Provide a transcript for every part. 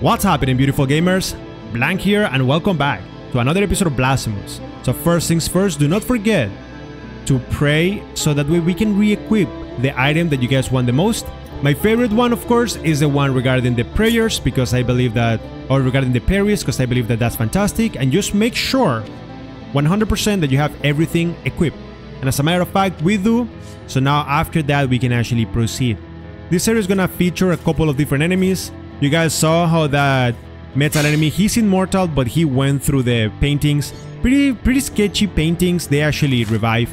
What's happening, beautiful gamers? Blank here, and welcome back to another episode of Blasphemous. So first things first, do not forget to pray so that way we can re-equip the item that you guys want the most. My favorite one, of course, is the one regarding the prayers, because I believe that, or regarding the parries, because I believe that that's fantastic. And just make sure 100% that you have everything equipped. And as a matter of fact, we do. So now after that, we can actually proceed. This area is gonna feature a couple of different enemies. You guys saw how that metal enemy, he's immortal, but he went through the paintings. Pretty sketchy paintings. They actually revive.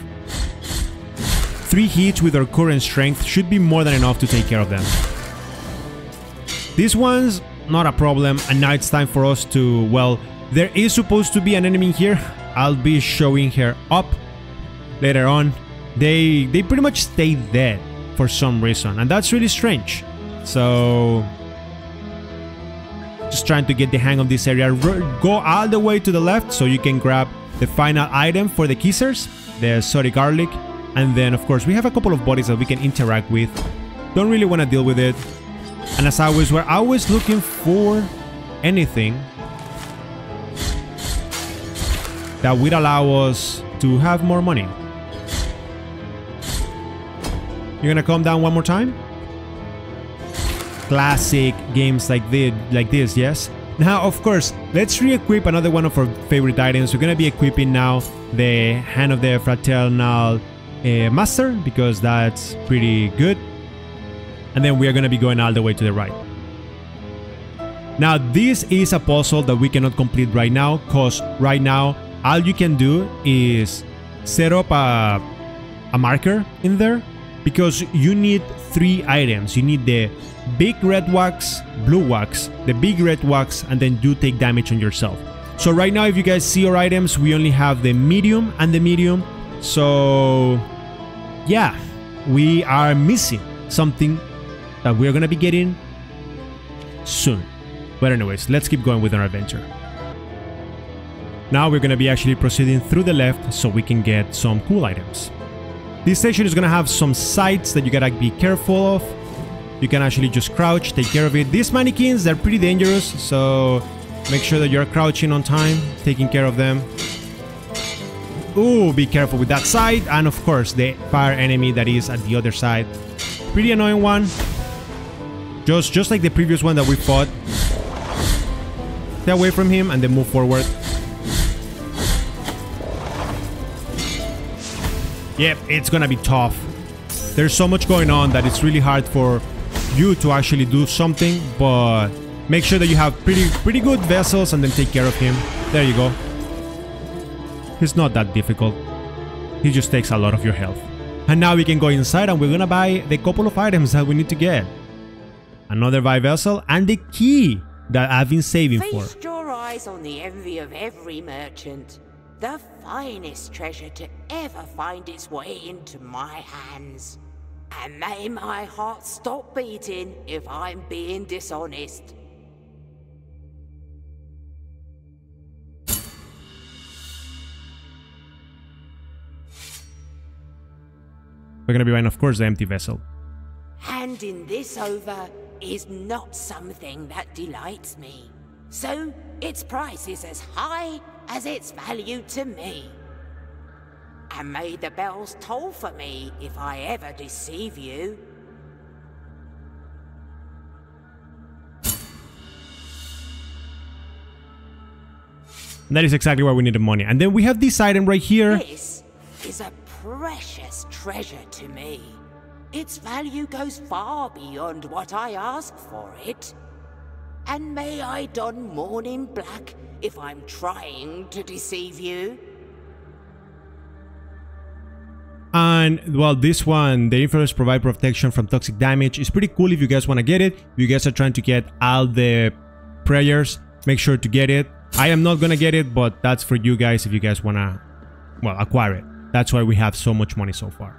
3 hits with our current strength should be more than enough to take care of them. This one's not a problem, and now it's time for us to, well, there is supposed to be an enemy here. I'll be showing her up later on. They pretty much stay dead for some reason, and that's really strange. So just trying to get the hang of this area. Go all the way to the left so you can grab the final item for the Kissers, the Sodic Garlic. And then, of course, we have a couple of bodies that we can interact with. Don't really want to deal with it. And as always, we're always looking for anything that would allow us to have more money. You're gonna calm down one more time? Classic games like this, yes? Now, of course, let's re-equip another one of our favorite items. We're gonna be equipping now the Hand of the Fraternal Master, because that's pretty good. And then we are gonna be going all the way to the right. Now, this is a puzzle that we cannot complete right now, because right now, all you can do is set up a marker in there, because you need 3 items. You need the big red wax, blue wax, the big red wax, and then you take damage on yourself. So right now, if you guys see our items, we only have the medium and the medium. So yeah, we are missing something that we're gonna be getting soon. But anyways, let's keep going with our adventure. Now we're gonna be actually proceeding through the left so we can get some cool items. This station is gonna have some sights that you gotta be careful of. You can actually just crouch, take care of it. These mannequins, they're pretty dangerous, so make sure that you're crouching on time, taking care of them. Ooh, be careful with that side, and of course the fire enemy that is at the other side. Pretty annoying one. Just like the previous one that we fought. Stay away from him and then move forward. Yep, it's gonna be tough. There's so much going on that it's really hard for you to actually do something, but make sure that you have pretty good vessels and then take care of him. There you go. It's not that difficult. He just takes a lot of your health. And now we can go inside and we're gonna buy the couple of items that we need to get. Another Vile Vessel and the key that I've been saving for. Feast your eyes on the envy of every merchant. The finest treasure to ever find its way into my hands. And may my heart stop beating if I'm being dishonest. We're gonna be buying, of course, the empty vessel. Handing this over is not something that delights me. So, its price is as high as its value to me. And may the bells toll for me if I ever deceive you. And that is exactly why we need the money. And then we have this item right here. This is a precious treasure to me. Its value goes far beyond what I ask for it. And may I don mourning black if I'm trying to deceive you. And well, this one, the influence provide protection from toxic damage, is pretty cool if you guys want to get it. If you guys are trying to get all the prayers, make sure to get it. I am not gonna get it, but that's for you guys if you guys wanna, well, acquire it. That's why we have so much money so far.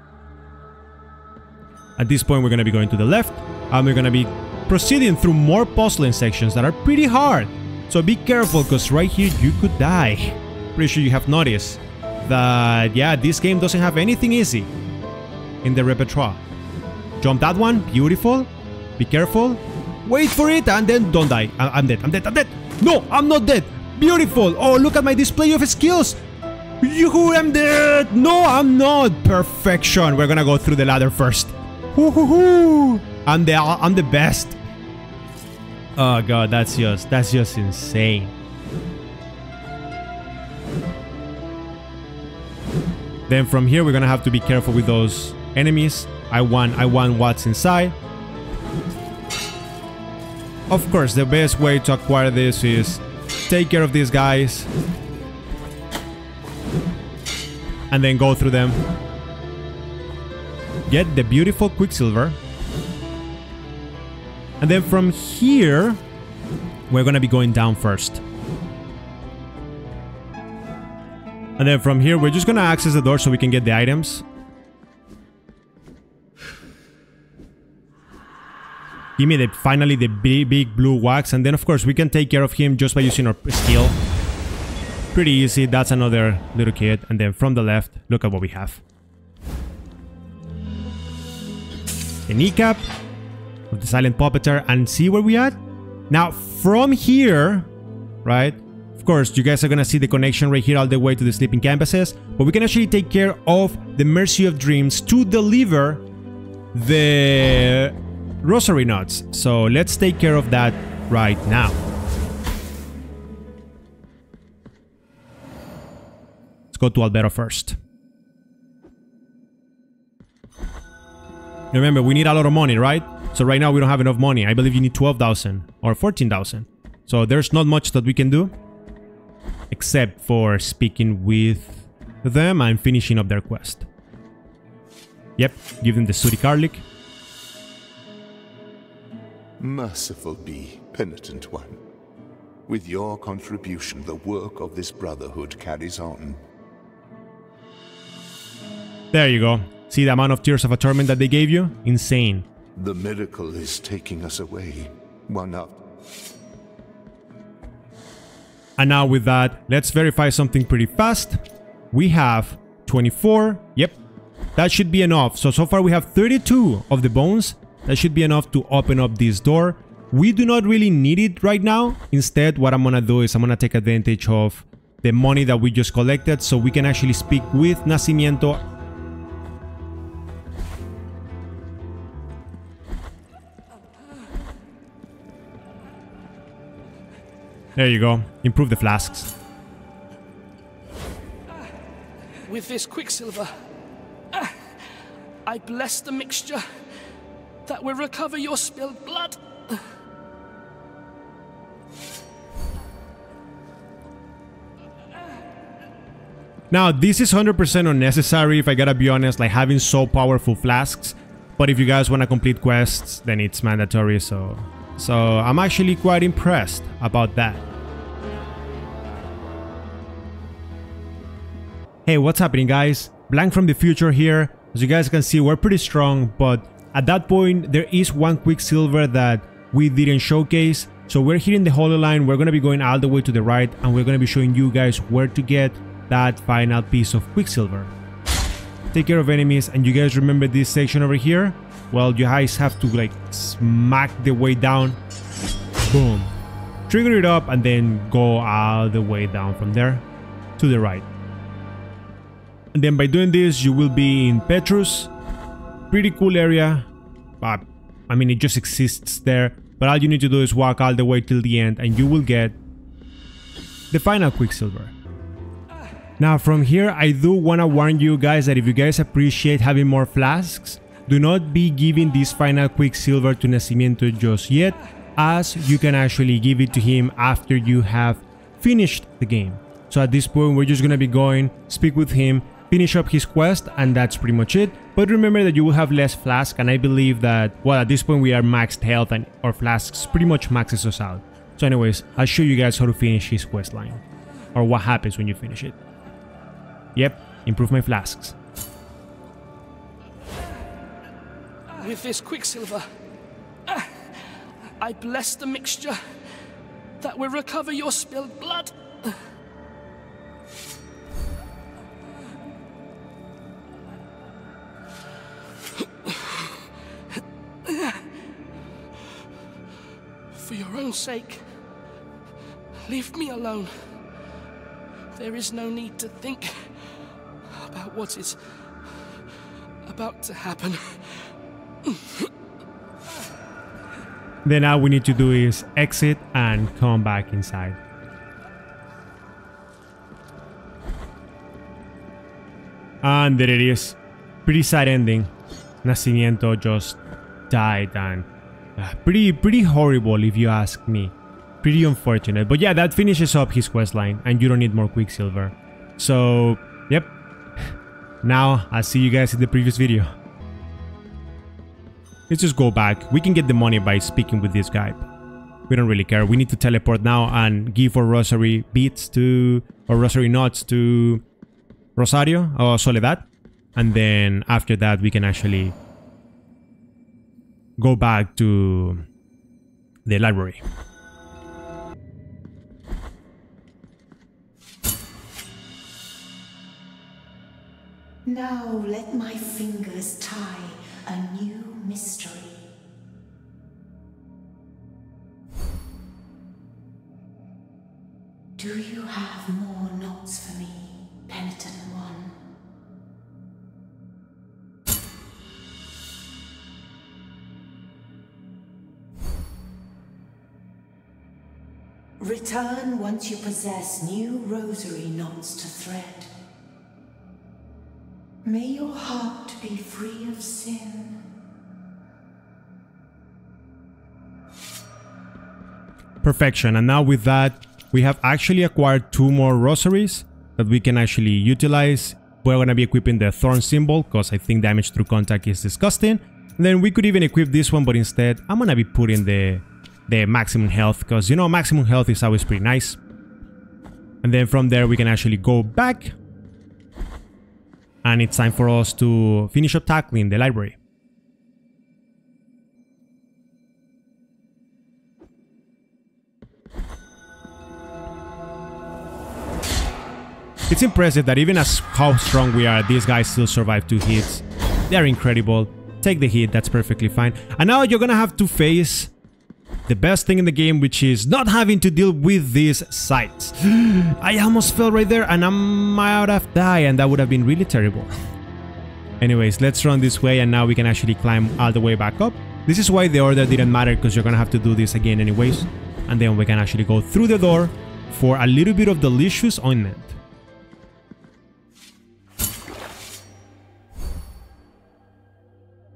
At this point, we're going to be going to the left, and we're going to be proceeding through more puzzling sections that are pretty hard. So be careful, because right here, you could die. Pretty sure you have noticed that, yeah, this game doesn't have anything easy in the repertoire. Jump that one. Beautiful. Be careful. Wait for it and then don't die. I'm dead. I'm dead. I'm dead. No, I'm not dead. Beautiful. Oh, look at my display of skills. Yoo-hoo, I'm dead. No, I'm not. Perfection. We're gonna go through the ladder first. Woo-hoo-hoo. I'm the best. Oh god, that's just insane. Then from here we're gonna have to be careful with those enemies. I want what's inside. Of course, the best way to acquire this is take care of these guys and then go through them. Get the beautiful Quicksilver. And then from here, we're gonna be going down first. And then from here, we're just gonna access the door so we can get the items. Give me finally the big blue wax, and then of course we can take care of him just by using our skill. Pretty easy, that's another little kid. And then from the left, look at what we have. The kneecap of the Silent Puppeteer, and see where we at? Now from here, right, of course you guys are gonna see the connection right here all the way to the sleeping campuses, but we can actually take care of the Mercy of Dreams to deliver the Rosary Nuts, so let's take care of that right now. Let's go to Alberto first. Remember, we need a lot of money, right? So right now we don't have enough money. I believe you need 12,000 or 14,000. So there's not much that we can do except for speaking with them and finishing up their quest. Yep, give them the Sodic Garlic. Merciful be, Penitent One. With your contribution, the work of this brotherhood carries on. There you go. See the amount of Tears of Atonement that they gave you? Insane. The miracle is taking us away. One up. And now with that, let's verify something pretty fast. We have 24. Yep. That should be enough. So far we have 32 of the bones. That should be enough to open up this door. We do not really need it right now. Instead, what I'm gonna do is I'm gonna take advantage of the money that we just collected so we can actually speak with Nacimiento. There you go. Improve the flasks. With this Quicksilver, I bless the mixture that will recover your spilled blood. Now, this is 100% unnecessary, if I gotta be honest, like having so powerful flasks. But if you guys wanna complete quests, then it's mandatory, so I'm actually quite impressed about that. Hey, what's happening, guys? Blank from the future here. As you guys can see, we're pretty strong, but at that point, there is one Quicksilver that we didn't showcase. So we're here in the Hololine, we're going to be going all the way to the right, and we're going to be showing you guys where to get that final piece of Quicksilver. Take care of enemies, and you guys remember this section over here? Well, you guys have to like smack the way down. Boom. Trigger it up, and then go all the way down from there to the right. And then by doing this, you will be in Petrus. Pretty cool area, but I mean it just exists there, but all you need to do is walk all the way till the end and you will get the final Quicksilver. Now from here I do want to warn you guys that if you guys appreciate having more flasks, do not be giving this final Quicksilver to Nacimiento just yet, as you can actually give it to him after you have finished the game. So at this point we're just going to be going, speak with him, finish up his quest, and that's pretty much it. But remember that you will have less flask, and I believe that, well, at this point we are maxed health and our flasks pretty much maxes us out. So anyways, I'll show you guys how to finish his quest line, or what happens when you finish it. Yep, improve my flasks. With this Quicksilver, I bless the mixture that will recover your spilled blood. sake, leave me alone. There is no need to think about what is about to happen. Then all we need to do is exit and come back inside. And there it is. Pretty sad ending. Nacimiento just died, and pretty horrible if you ask me. Pretty unfortunate. But yeah, that finishes up his questline, and you don't need more Quicksilver. So, yep. Now, I'll see you guys in the previous video. Let's just go back. We can get the money by speaking with this guy. We don't really care. We need to teleport now and give our rosary beads to... or rosary knots to... Rosario or Soledad. And then after that, we can actually... go back to... the library. Now let my fingers tie a new mystery. Do you have more knots for me, Penitent One? Return once you possess new rosary knots to thread. May your heart be free of sin. Perfection. And now with that, we have actually acquired 2 more rosaries that we can actually utilize. We're going to be equipping the thorn symbol because I think damage through contact is disgusting. And then we could even equip this one, but instead I'm going to be putting the maximum health because, you know, maximum health is always pretty nice. And then from there we can actually go back. And it's time for us to finish up tackling the library. It's impressive that even as how strong we are, these guys still survive 2 hits. They're incredible. Take the hit, that's perfectly fine. And now you're gonna have to face the best thing in the game, which is not having to deal with these sights. I almost fell right there and I might have died, and that would have been really terrible. Anyways, let's run this way, and now we can actually climb all the way back up. This is why the order didn't matter, because you're gonna have to do this again anyways. And then we can actually go through the door for a little bit of delicious ointment.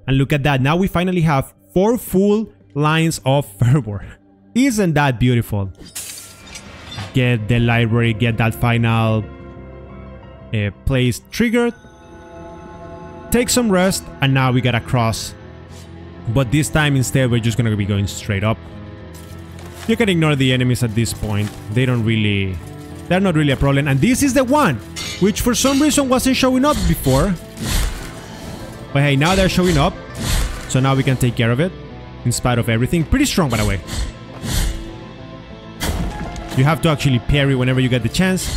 And look at that, now we finally have 4 full lines of fervor. Isn't that beautiful? Get the library, get that final place triggered, take some rest, and now we gotta cross, but this time instead we're just gonna be going straight up. You can ignore the enemies at this point, they don't really, they're not really a problem. And this is the one which for some reason wasn't showing up before, but hey, now they're showing up, so now we can take care of it. In spite of everything, pretty strong by the way. You have to actually parry whenever you get the chance.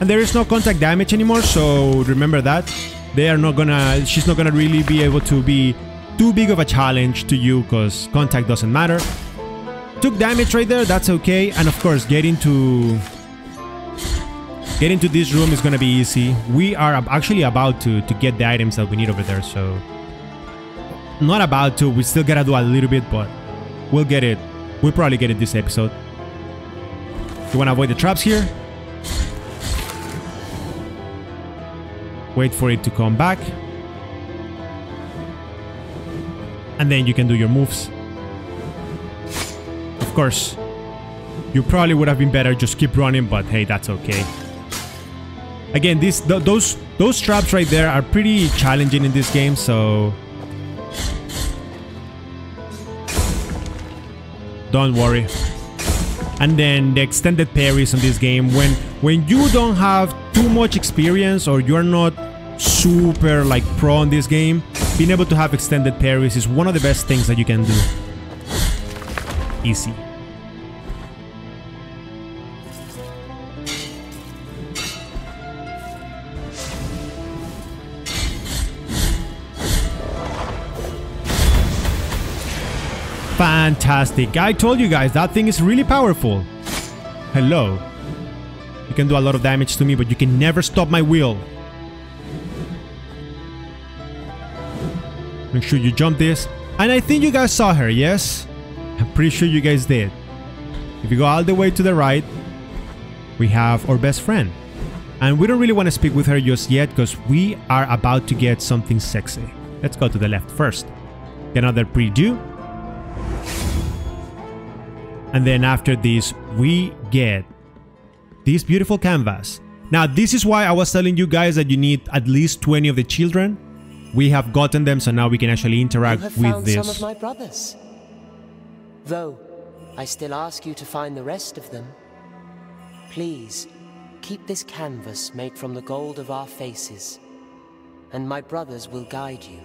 And there is no contact damage anymore, so remember that. They are not gonna, she's not gonna really be able to be too big of a challenge to you because contact doesn't matter. Took damage right there, that's okay. And of course, get into this room is gonna be easy. We are actually about to get the items that we need over there, so. Not about to, we still gotta do a little bit, but we'll get it. We'll probably get it this episode. You wanna avoid the traps here. Wait for it to come back. And then you can do your moves. Of course. You probably would have been better just keep running, but hey, that's okay. Again, those traps right there are pretty challenging in this game, so... don't worry. And then the extended parries in this game, when you don't have too much experience or you're not super like pro in this game, being able to have extended parries is one of the best things that you can do. Easy. Fantastic. I told you guys, that thing is really powerful. Hello. You can do a lot of damage to me, but you can never stop my wheel. Make sure you jump this. And I think you guys saw her, yes? I'm pretty sure you guys did. If you go all the way to the right, we have our best friend. And we don't really want to speak with her just yet, because we are about to get something sexy. Let's go to the left first. Get another pre-do. And then after this, we get this beautiful canvas. Now, this is why I was telling you guys that you need at least 20 of the children. We have gotten them, so now we can actually interact with this. You have found some of my brothers. Though, I still ask you to find the rest of them. Please, keep this canvas made from the gold of our faces, and my brothers will guide you.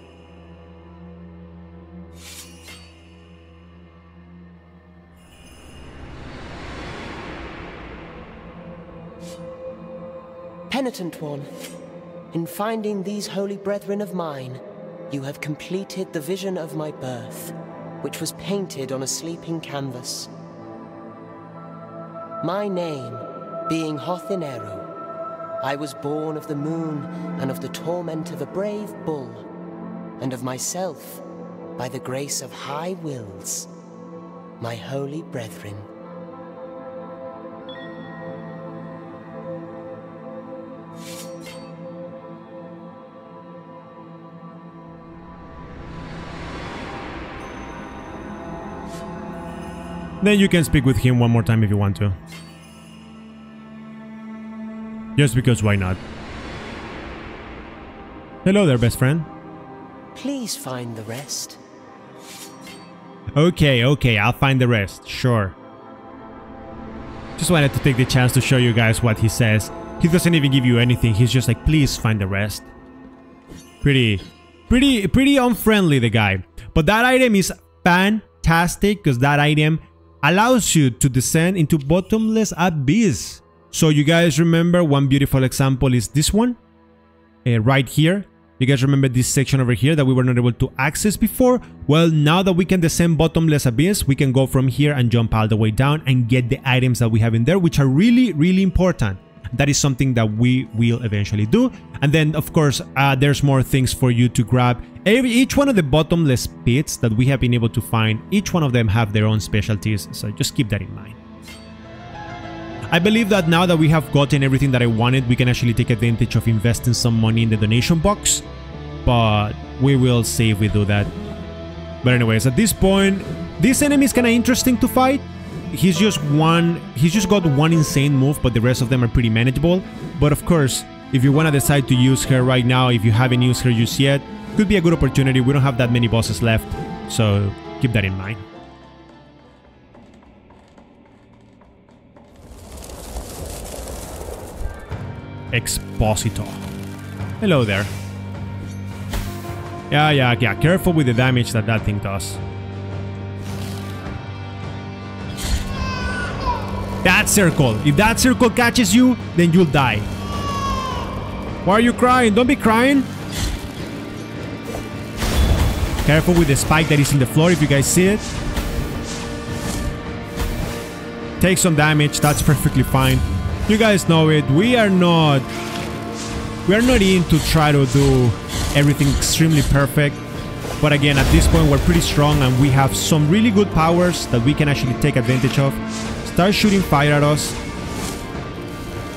Penitent One, in finding these holy brethren of mine, you have completed the vision of my birth, which was painted on a sleeping canvas. My name being Hothineru, I was born of the moon and of the torment of a brave bull, and of myself by the grace of high wills, my holy brethren. Then you can speak with him one more time if you want to. Just because why not? Hello there, best friend. Please find the rest. Okay, okay, I'll find the rest, sure. Just wanted to take the chance to show you guys what he says. He doesn't even give you anything, he's just like, please find the rest. Pretty unfriendly, the guy. But that item is fantastic, because that item allows you to descend into Bottomless Abyss. So you guys remember one beautiful example is this one, right here. You guys remember this section over here that we were not able to access before? Well, now that we can descend Bottomless Abyss, we can go from here and jump all the way down and get the items that we have in there, which are really, really important. That is something that we will eventually do. And then, of course, there's more things for you to grab. Each one of the bottomless pits that we have been able to find, each one of them have their own specialties, so just keep that in mind. I believe that now that we have gotten everything that I wanted, we can actually take advantage of investing some money in the donation box, but we will see if we do that. But anyways, at this point, this enemy is kind of interesting to fight. He's just got one insane move, but the rest of them are pretty manageable. But of course, if you want to decide to use her right now, if you haven't used her just yet, could be a good opportunity. We don't have that many bosses left, so keep that in mind. Expositor. Hello there. Yeah, careful with the damage that that thing does. That circle. If that circle catches you, then you'll die. Why are you crying? Don't be crying. Careful with the spike that is in the floor if you guys see it. Take some damage. That's perfectly fine. You guys know it. We are not in to try to do everything extremely perfect. But again, at this point, we're pretty strong and we have some really good powers that we can actually take advantage of. Start shooting fire at us.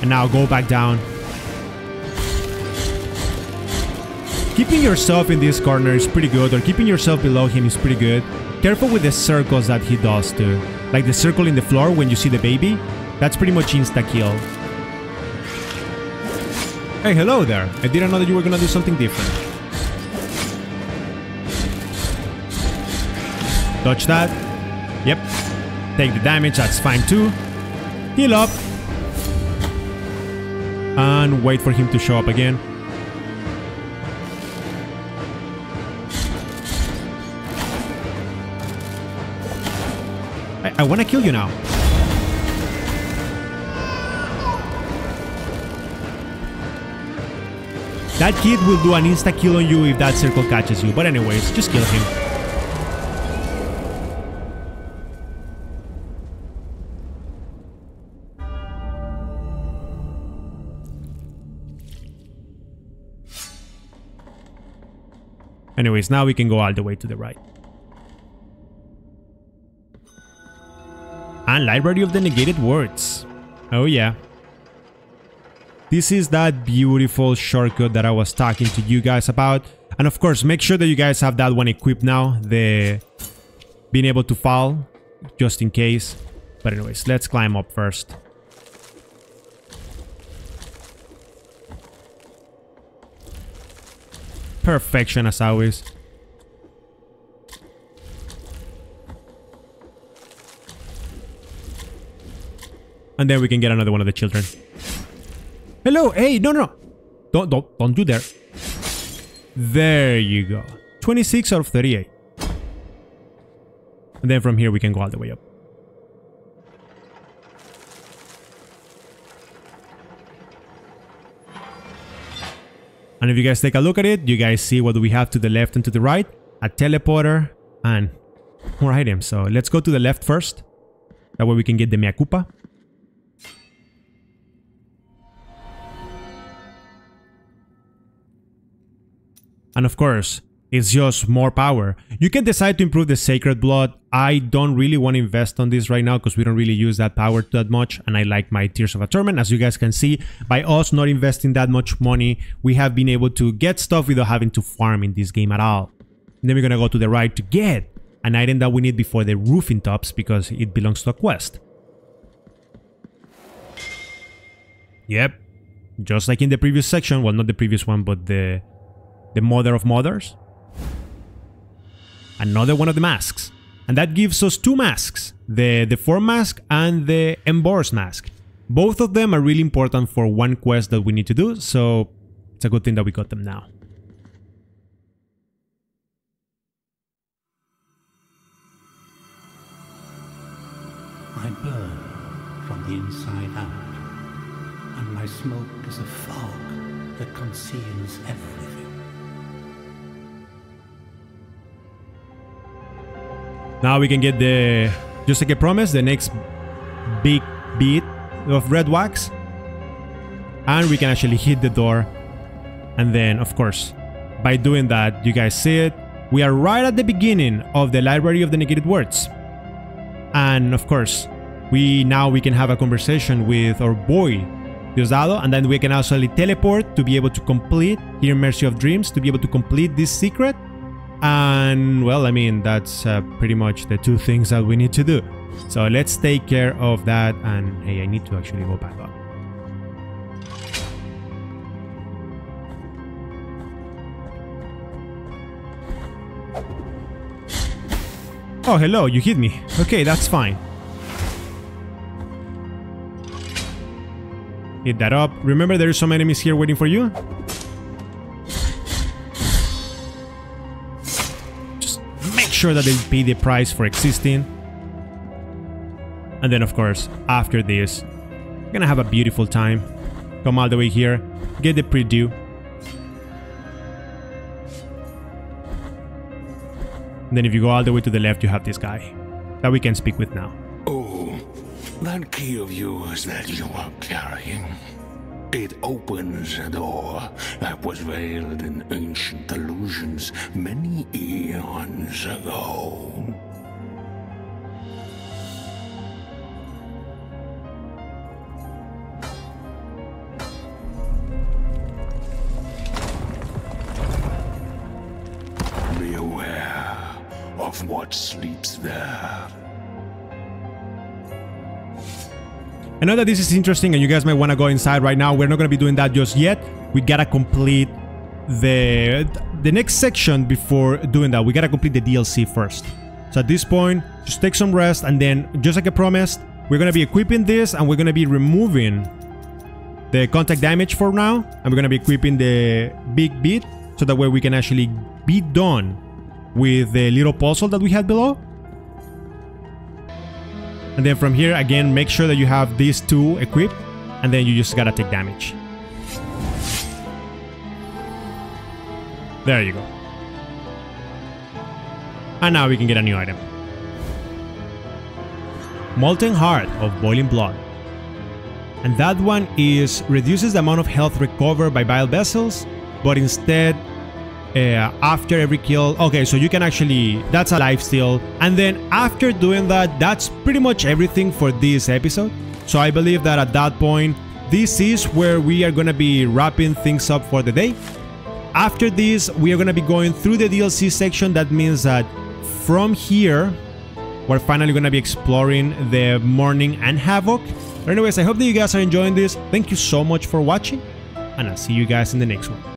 And now go back down. Keeping yourself in this corner is pretty good, or keeping yourself below him is pretty good. Careful with the circles that he does too. Like the circle in the floor when you see the baby. That's pretty much insta-kill. Hey, hello there. I didn't know that you were gonna do something different. Dodge that. Yep. Take the damage, that's fine too. Heal up. And wait for him to show up again. I want to kill you now. That kid will do an insta-kill on you if that circle catches you. But anyways, just kill him. Anyways, now we can go all the way to the right. And Library of the Negated Words. Oh yeah. This is that beautiful shortcut that I was talking to you guys about. And of course, make sure that you guys have that one equipped now. The being able to fall, just in case. But anyways, let's climb up first. Perfection as always. And then we can get another one of the children. Hello! Hey! No, no! Don't do that. There you go. 26 out of 38. And then from here we can go all the way up. And if you guys take a look at it, you guys see what we have to the left and to the right. A teleporter and more items. So let's go to the left first. That way we can get the Miyakupa. And of course, it's just more power. You can decide to improve the Sacred Blood. I don't really want to invest on this right now because we don't really use that power that much. And I like my Tears of Atonement. As you guys can see, by us not investing that much money, we have been able to get stuff without having to farm in this game at all. And then we're going to go to the right to get an item that we need before the roofing tops because it belongs to a quest. Yep. Just like in the previous section. Well, not the previous one, but the Mother of Mothers. Another one of the masks. And that gives us two masks. The Deformed Mask and the Emborsed Mask. Both of them are really important for one quest that we need to do. So it's a good thing that we got them now. I burn from the inside out. And my smoke is a fog that conceals everything. Now we can get the, just like I promised, the next big bead of red wax. And we can actually hit the door. And then, of course, by doing that, you guys see it. We are right at the beginning of the Library of the Negated Words. And, of course, now we can have a conversation with our boy, Diosado. And then we can actually teleport to be able to complete, here Mercy of Dreams, to be able to complete this secret. And, well, I mean, that's pretty much the two things that we need to do. So let's take care of that. And, hey, I need to actually go back up. Oh, hello, you hit me. Okay, that's fine. Hit that up. Remember, there are some enemies here waiting for you. Sure that they pay the price for existing. And then of course, after this, we're gonna have a beautiful time. Come all the way here, get the pre-due. Then if you go all the way to the left, you have this guy that we can speak with now. Oh, that key of yours that you are carrying. It opens a door that was veiled in ancient illusions many eons ago. Be aware of what sleeps there. I know that this is interesting and you guys might want to go inside right now. We're not going to be doing that just yet. We got to complete the next section before doing that. We got to complete the DLC first. So at this point, just take some rest. And then, just like I promised, we're going to be equipping this. And we're going to be removing the contact damage for now. And we're going to be equipping the big beat. So that way we can actually be done with the little puzzle that we had below. And then from here, again, make sure that you have these two equipped. And then you just gotta take damage. There you go. And now we can get a new item. Molten Heart of Boiling Blood. And that one reduces the amount of health recovered by Vile Vessels. But instead, after every kill. Okay, so you can actually, that's a lifesteal. And then after doing that, that's pretty much everything for this episode. So I believe that at that point, this is where we are going to be wrapping things up for the day. After this, we are going to be going through the DLC section. That means that from here, we're finally going to be exploring the Mourning and Havoc. But anyways, I hope that you guys are enjoying this. Thank you so much for watching, and I'll see you guys in the next one.